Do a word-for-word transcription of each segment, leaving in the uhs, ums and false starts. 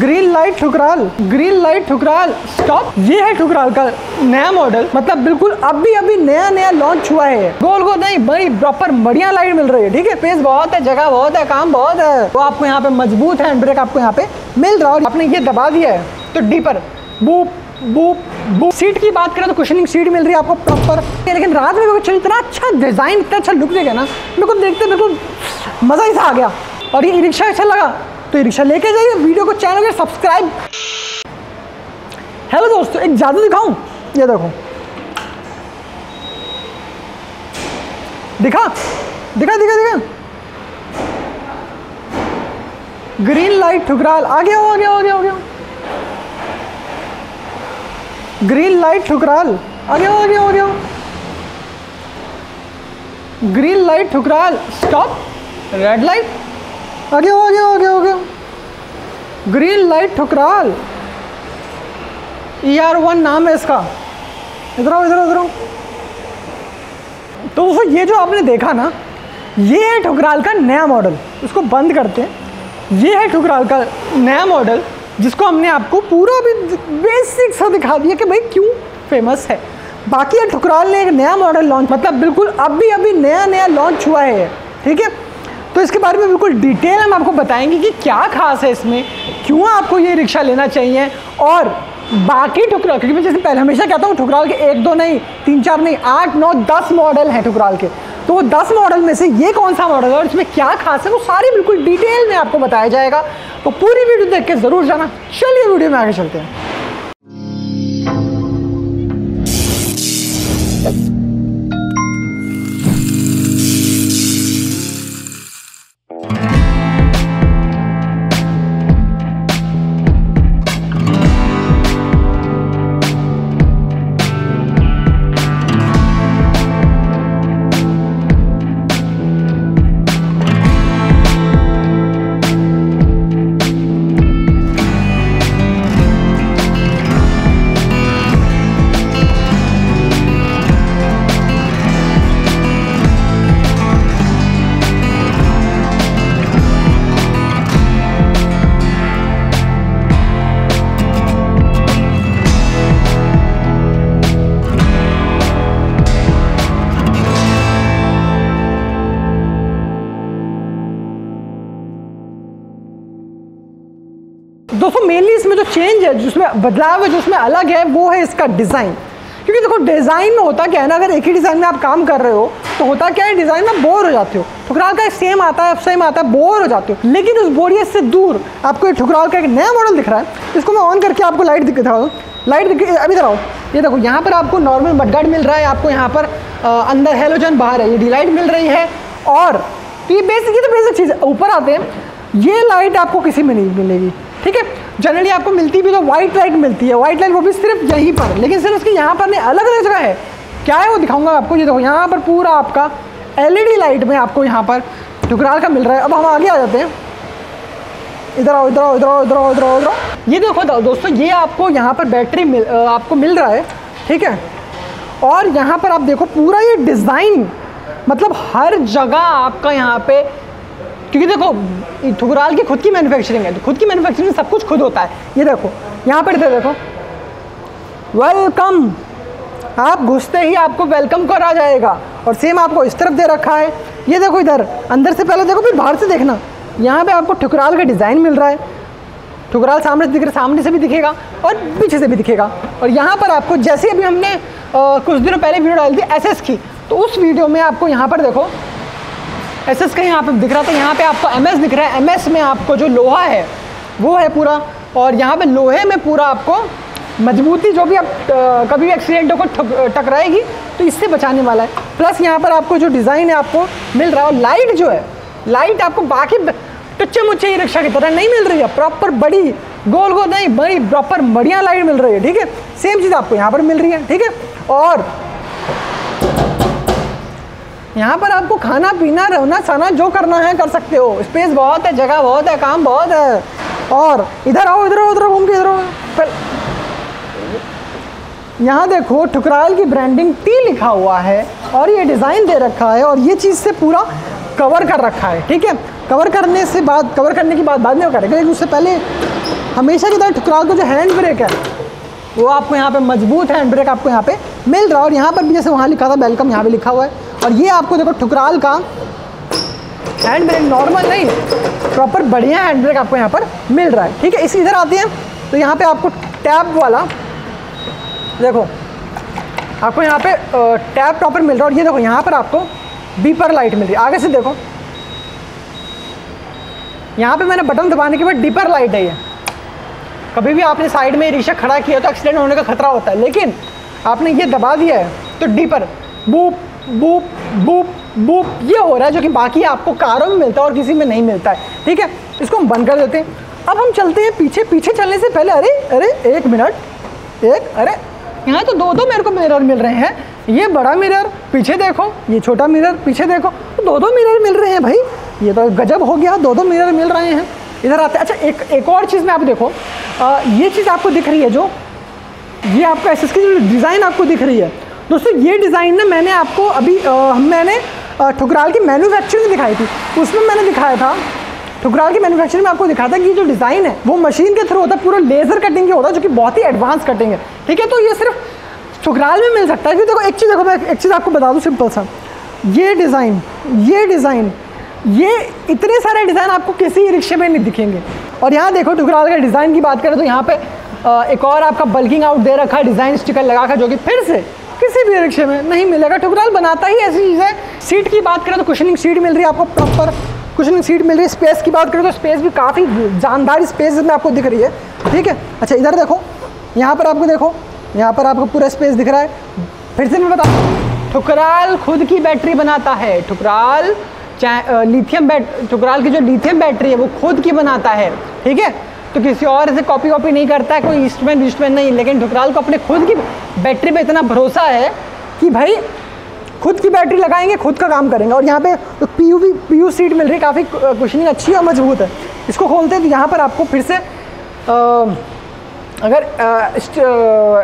Green light Thukral, green light Thukral stop. ये है ठुकराल का नया मॉडल, मतलब बिल्कुल अभी अभी नया नया लॉन्च हुआ है। गोल गोल नहीं, बड़ी प्रॉपर बढ़िया लाइट मिल रही है। ठीक है, पेस बहुत है, जगह बहुत है, काम बहुत है। तो आपको यहाँ पे मजबूत हैंड ब्रेक आपको यहाँ पे मिल रहा है। आपने ये दबा दिया है तो dipper boop boop boop. Seat की बात करें तो कुशनिंग सीट मिल रही है आपको प्रॉपर। लेकिन रात में कुछ इतना अच्छा डिजाइन, इतना अच्छा लुक देगा ना, मेरे को देखते बिल्कुल मजा ही आ गया। और ये रिक्शा अच्छा लगा तो रिक्शा लेके जाइए। वीडियो को चैनल के सब्सक्राइब। हेलो दोस्तों, एक जादू दिखाऊं, ये देखो, दिखा दिखा दिखा दिखा ग्रीन लाइट ठुकराल आ गया हो गया हो गया हो गया ग्रीन लाइट ठुकराल आ गया हो गया हो गया green light Thukral stop, red light आगे हो गया हो गया हो गया green light Thukral. E R one नाम है इसका। इधर आओ इधर उधर। तो दोस्तों, ये जो आपने देखा ना, ये है ठुकराल का नया मॉडल। इसको बंद करते हैं। ये है ठुकराल का नया मॉडल, जिसको हमने आपको पूरा भी बेसिक सा दिखा दिया कि भाई क्यों फेमस है। बाकी ये ठुकराल ने एक नया मॉडल लॉन्च, मतलब बिल्कुल अभी अभी नया नया लॉन्च हुआ है। ठीक है, तो इसके बारे में बिल्कुल डिटेल हम आपको बताएंगे कि क्या खास है इसमें, क्यों आपको ये रिक्शा लेना चाहिए। और बाकी ठुकराल, क्योंकि मैं जैसे पहले हमेशा कहता हूँ, ठुकराल के एक दो नहीं, तीन चार नहीं, आठ नौ दस मॉडल हैं ठुकराल के। तो वो दस मॉडल में से ये कौन सा मॉडल है और इसमें क्या खास है, वो सारी बिल्कुल डिटेल में आपको बताया जाएगा। तो पूरी वीडियो देख के ज़रूर जाना। चलिए वीडियो में आगे चलते हैं। दोस्तों, मेनली इसमें जो चेंज है, जिसमें बदलाव है, जो इसमें अलग है, वो है इसका डिज़ाइन। क्योंकि देखो, डिज़ाइन में होता क्या है ना, अगर एक ही डिज़ाइन में आप काम कर रहे हो तो होता क्या है, डिज़ाइन में बोर हो जाते हो। ठुकराल का सेम आता है, सेम आता है, बोर हो जाते हो। लेकिन उस बोरियत से दूर आपको ठुकराल का एक नया मॉडल दिख रहा है। इसको मैं ऑन करके आपको लाइट दिखा दूँ। लाइट दिख अभी इधर आओ। ये देखो, यहाँ पर आपको नॉर्मल मडगार्ड मिल रहा है। आपको यहाँ पर अंदर हेलोजन, बाहर है ये डी लाइट मिल रही है। और ये बेसिक, ये तो बेसिक चीज़ है। ऊपर आते हैं, ये लाइट आपको किसी में नहीं मिलेगी। ठीक है, जनरली आपको मिलती भी तो व्हाइट लाइट मिलती है। व्हाइट लाइट वो भी सिर्फ यहीं पर, लेकिन सिर्फ उसके यहाँ पर नहीं, अलग अलग जगह है। क्या है वो दिखाऊंगा आपको। ये देखो, यहाँ पर पूरा आपका एलईडी लाइट में आपको यहाँ पर ठुकराल का मिल रहा है। अब हम आगे आ जाते हैं। इधर आओ इधर आओ इधर आओ इधर आओ इधर आओ इधर आओ ये देखो दोस्तों, ये आपको यहाँ पर बैटरी मिल आपको मिल रहा है। ठीक है, और यहाँ पर आप देखो पूरा ये डिज़ाइन, मतलब हर जगह आपका यहाँ पर, क्योंकि देखो ठुकराल की खुद की मैन्युफैक्चरिंग है, तो खुद की मैन्युफैक्चरिंग में सब कुछ खुद होता है। ये देखो यहाँ पर, इधर देखो, वेलकम, आप घुसते ही आपको वेलकम करा जाएगा। और सेम आपको इस तरफ दे रखा है। ये देखो, इधर अंदर से पहले देखो, फिर बाहर से देखना। यहाँ पे आपको ठुकराल का डिज़ाइन मिल रहा है। ठुकराल सामने से दिख रहा, सामने से भी दिखेगा और पीछे से भी दिखेगा। और यहाँ पर आपको, जैसे अभी हमने आ, कुछ दिनों पहले वीडियो डाली थी एस एस की, तो उस वीडियो में आपको यहाँ पर देखो एस एस का यहाँ पर दिख रहा था। यहाँ पे आपको एम एस दिख रहा है। एम एस में आपको जो लोहा है वो है पूरा। और यहाँ पे लोहे में पूरा आपको मजबूती, जो भी आप कभी एक्सीडेंट होकर टकराएगी तो इससे बचाने वाला है। प्लस यहाँ पर आपको जो डिज़ाइन है आपको मिल रहा है। और लाइट जो है, लाइट आपको बाकी टुच्चे मुच्चे ई रिक्शा की तरह नहीं मिल रही है। प्रॉपर बड़ी, गोल गोल नहीं, बड़ी प्रॉपर बढ़िया लाइट मिल रही है। ठीक है, सेम चीज़ आपको यहाँ पर मिल रही है। ठीक है, और यहाँ पर आपको खाना पीना रहना सहना जो करना है कर सकते हो। स्पेस बहुत है, जगह बहुत है, काम बहुत है। और इधर आओ इधर उधर घूम के इधर, यहाँ देखो ठुकराल की ब्रांडिंग टी लिखा हुआ है और ये डिज़ाइन दे रखा है। और ये चीज़ से पूरा कवर कर रखा है। ठीक है, कवर करने से बाद कवर करने की बात बाद में करेंगे, उससे पहले हमेशा की तरह ठुकराल का जो हैंड ब्रेक है वो आपको यहाँ पे मजबूत हैंड ब्रेक आपको यहाँ पे मिल रहा है। और यहाँ पर भी जैसे वहाँ लिखा था वेलकम, यहाँ भी लिखा हुआ है। और ये आपको देखो ठुकराल का हैंड ब्रेक नॉर्मल नहीं, प्रॉपर बढ़िया हैंड ब्रेक आपको यहाँ पर मिल रहा है। ठीक है, इसी इधर आते हैं तो यहाँ पर आपको टैप वाला देखो आपको यहाँ पे टैप प्रॉपर मिल रहा है। और ये देखो यहाँ पर आपको बीपर लाइट मिल रही है। आगे से देखो यहाँ पे मैंने बटन दबाने के बाद डीपर लाइट है। ये कभी भी आपने साइड में रिक्शा खड़ा किया तो एक्सीडेंट होने का खतरा होता है, लेकिन आपने ये दबा दिया है तो dipper boop boop boop boop ये हो रहा है, जो कि बाकी आपको कारों में मिलता है और किसी में नहीं मिलता है। ठीक है, इसको हम बंद कर देते हैं। अब हम चलते हैं पीछे। पीछे चलने से पहले अरे अरे एक मिनट एक अरे यहाँ तो दो दो मेरे को मिरर मिल रहे हैं। ये बड़ा मिरर पीछे देखो, ये छोटा मिरर पीछे देखो, दो दो मिरर मिल रहे हैं भाई, ये तो गजब हो गया, दो दो मिरर मिल रहे हैं। इधर आते हैं। अच्छा, एक एक और चीज़ में आप देखो, आ, ये चीज़ आपको दिख रही है, जो ये आपका एस एस की जो डिज़ाइन आपको दिख रही है दोस्तों, ये डिज़ाइन ना मैंने आपको अभी आ, मैंने ठुकराल की मैन्युफैक्चरिंग दिखाई थी, उसमें मैंने दिखाया था ठुकराल की मैन्युफैक्चरिंग में आपको दिखाया था कि जो डिज़ाइन है वो मशीन के थ्रू होता है, पूरा लेज़र कटिंग के होता है, जो कि बहुत ही एडवांस कटिंग है। ठीक है, तो ये सिर्फ ठुकराल में मिल सकता है। फिर देखो एक चीज़ देखो मैं एक चीज़ आपको बता दूँ सिंपल सा, ये डिज़ाइन ये डिज़ाइन ये इतने सारे डिज़ाइन आपको किसी रिक्शे में नहीं दिखेंगे। और यहाँ देखो ठुकराल का डिज़ाइन की बात करें तो यहाँ पे एक और आपका बल्किंग आउट दे रखा है, डिज़ाइन स्टिकर लगा कर, जो कि फिर से किसी भी रिक्शे में नहीं मिलेगा। ठुकराल बनाता ही ऐसी चीज़ है। सीट की बात करें तो कुशनिंग सीट मिल रही है आपको, प्रॉपर कुशनिंग सीट मिल रही है। स्पेस की बात करें तो स्पेस भी काफ़ी जानदार स्पेस में आपको दिख रही है। ठीक है, अच्छा इधर देखो, यहाँ पर आपको देखो, यहाँ पर आपको पूरा स्पेस दिख रहा है। फिर से मैं बताऊँ, ठुकराल खुद की बैटरी बनाता है। ठुकराल लिथियम बैट ठुकराल की जो लिथियम बैटरी है वो खुद की बनाता है। ठीक है, तो किसी और से कॉपी कॉपी नहीं करता है, कोई इंस्ट्रूमेंट इंस्ट्रूमेंट नहीं, लेकिन ठुकराल को अपने खुद की बैटरी पे इतना भरोसा है कि भाई खुद की बैटरी लगाएंगे, खुद का काम करेंगे। और यहाँ पे तो P U V P U seat मिल रही है, काफ़ी कुशनिंग अच्छी और मजबूत है। इसको खोलते हैं तो यहाँ पर आपको फिर से आ, अगर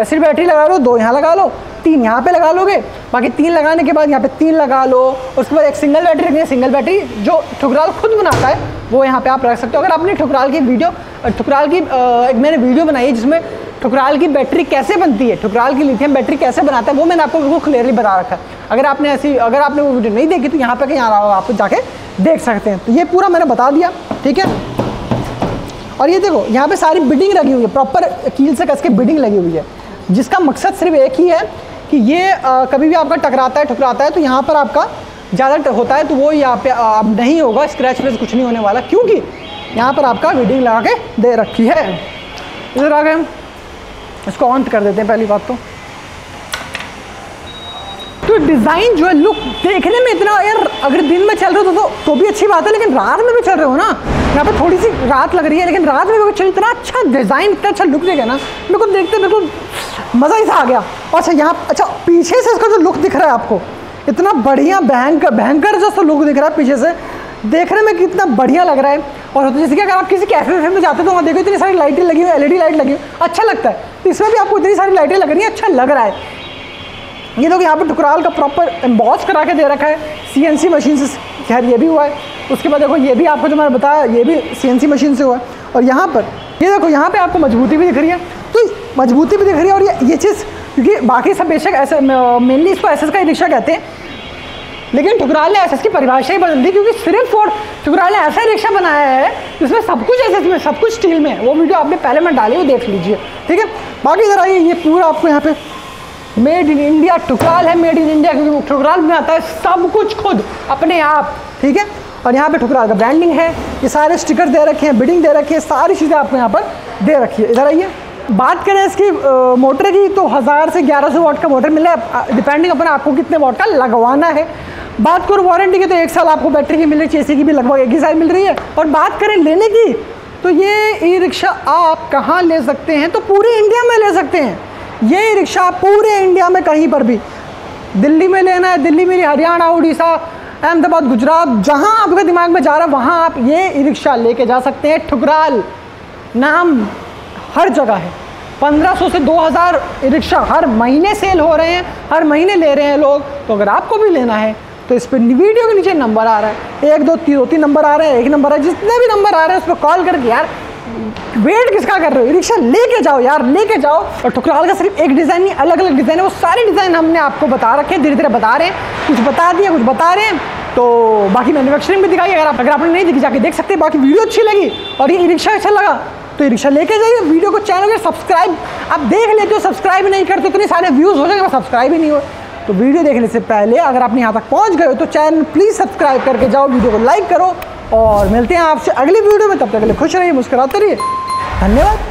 एसिड बैटरी लगा लो, दो यहाँ लगा लो, तीन यहाँ पे लगा लोगे, बाकी तीन लगाने के बाद यहाँ पे तीन लगा लो, उसके बाद एक सिंगल बैटरी रखनी है। सिंगल बैटरी जो ठुकराल खुद बनाता है वो यहाँ पे आप रख सकते हो। अगर आपने ठुकराल की वीडियो ठुकराल की एक मैंने वीडियो बनाई है जिसमें ठुकराल की बैटरी कैसे बनती है, ठुकराल की लिथियम बैटरी कैसे बनाता है, वो मैंने आपको बिल्कुल क्लियरली बता रखा है। अगर आपने ऐसी अगर आपने वो वीडियो नहीं देखी तो यहाँ पर कहीं आ रहा होगा, आप जाके देख सकते हैं। तो ये पूरा मैंने बता दिया। ठीक है, और ये देखो यहाँ पे सारी बिडिंग लगी हुई है, प्रॉपर कील से कस के बिडिंग लगी हुई है, जिसका मकसद सिर्फ एक ही है कि ये आ, कभी भी आपका टकराता है ठुकराता है तो यहाँ पर आपका ज़्यादा होता है तो वो यहाँ पे अब नहीं होगा, स्क्रैच प्रेस कुछ नहीं होने वाला, क्योंकि यहाँ पर आपका बिडिंग लगा के दे रखी है। इधर आ गए हम, इसको ऑन कर देते हैं। पहली बात तो तो डिज़ाइन जो है लुक देखने में इतना, यार अगर दिन में चल रहे हो तो, तो तो भी अच्छी बात है, लेकिन रात में भी चल रहे हो ना, यहाँ पे थोड़ी सी रात लग रही है, लेकिन रात में भी चल इतना अच्छा डिज़ाइन इतना अच्छा लुक देगा ना, मेरे को देखते बिल्कुल मज़ा ही आ गया। अच्छा यहाँ अच्छा पीछे से इसका जो लुक दिख रहा है आपको, इतना बढ़िया भयंकर भयंकर जैसा लुक दिख रहा है पीछे से, देखने में कितना बढ़िया लग रहा है। और जैसे कि अगर आप किसी कैफे वैफे में जाते हो तो वहाँ देखो इतनी सारी लाइटें लगी हुई, एलईडी लाइट लगी हुई, अच्छा लगता है। तो इसमें भी आपको इतनी सारी लाइटें लग रही हैं, अच्छा लग रहा है। ये लोग यहाँ पर ठुकराल का प्रॉपर एम्बॉस करा के दे रखा है, सीएनसी मशीन से। खैर ये भी हुआ है, उसके बाद देखो ये भी आपको जो मैंने बताया ये भी सीएनसी मशीन से हुआ है। और यहाँ पर ये देखो यहाँ पे आपको मजबूती भी दिख रही है, तो मजबूती भी दिख रही है। और ये ये चीज़ क्योंकि बाकी सब बेशक ऐसे मेनली इसको एस एस का रिक्शा कहते हैं, लेकिन ठुकराल ने एस एस की परिभाषा ही बदल दी, क्योंकि सिर्फ और ठुकराल ने ऐसा रिक्शा बनाया है जिसमें सब कुछ एस एस में, सब कुछ स्टील में। वो वीडियो आपने पहले मैं डाली, वो देख लीजिए। ठीक है, बाकी इधर आइए, ये पूरा आपको यहाँ पर मेड इन इंडिया ठुकराल है, मेड इन इंडिया क्योंकि ठुकराल में आता है सब कुछ खुद अपने आप। ठीक है, और यहाँ पे ठुकराल का ब्रांडिंग है, ये सारे स्टिकर दे रखे हैं, बिडिंग दे रखी है, सारी चीज़ें आपको यहाँ पर दे रखी है। इधर आइए, बात करें इसकी मोटर की तो हज़ार से ग्यारह सौ वाट का मोटर मिला है, डिपेंडिंग अपन आपको कितने वाट का लगवाना है। बात करूँ वारंटी की तो एक साल आपको बैटरी की मिल रही है, चेसी की भी लगभग एक ही साल मिल रही है। और बात करें लेने की तो ये ई रिक्शा आप कहाँ ले सकते हैं, तो पूरे इंडिया में ले सकते हैं। ये रिक्शा पूरे इंडिया में कहीं पर भी, दिल्ली में लेना है, दिल्ली में, हरियाणा, उड़ीसा, अहमदाबाद, गुजरात, जहां आपके दिमाग में जा रहा है वहां आप ये रिक्शा लेके जा सकते हैं। ठुकराल नाम हर जगह है, पंद्रह सौ से दो हज़ार रिक्शा हर महीने सेल हो रहे हैं, हर महीने ले रहे हैं लोग। तो अगर आपको भी लेना है तो इस पर वीडियो के नीचे नंबर आ रहा है, एक दो तीन दो तीन नंबर आ रहे हैं, एक नंबर आ रहा है, जितने भी नंबर आ रहे हैं उस पर कॉल करके यार वेट किसका कर रहे हो, रिक्शा लेके जाओ यार, लेके जाओ। और ठुकराल का सिर्फ एक डिज़ाइन नहीं, अलग अलग डिज़ाइन है, वो सारे डिज़ाइन हमने आपको बता रखे हैं, धीरे धीरे बता रहे हैं, कुछ बता दिया कुछ बता रहे हैं। तो बाकी मैन्युफैक्चरिंग भी दिखाई, अगर आप अगर आपने नहीं देखी जाके देख सकते हैं। बाकी वीडियो अच्छी लगी और ये रिक्शा अच्छा लगा तो ये रिक्शा लेके जाइए। वीडियो को चैनल को सब्सक्राइब, आप देख लेते हो सब्सक्राइब नहीं करते, इतने सारे व्यूज़ हो जाएंगे सब्सक्राइब ही नहीं हो। तो वीडियो देखने से पहले अगर आपने यहाँ तक पहुँच गए हो तो चैनल प्लीज़ सब्सक्राइब करके जाओ, वीडियो को लाइक करो और मिलते हैं आपसे अगली वीडियो में। तब तक के लिए खुश रहिए, मुस्कुराते रहिए, धन्यवाद।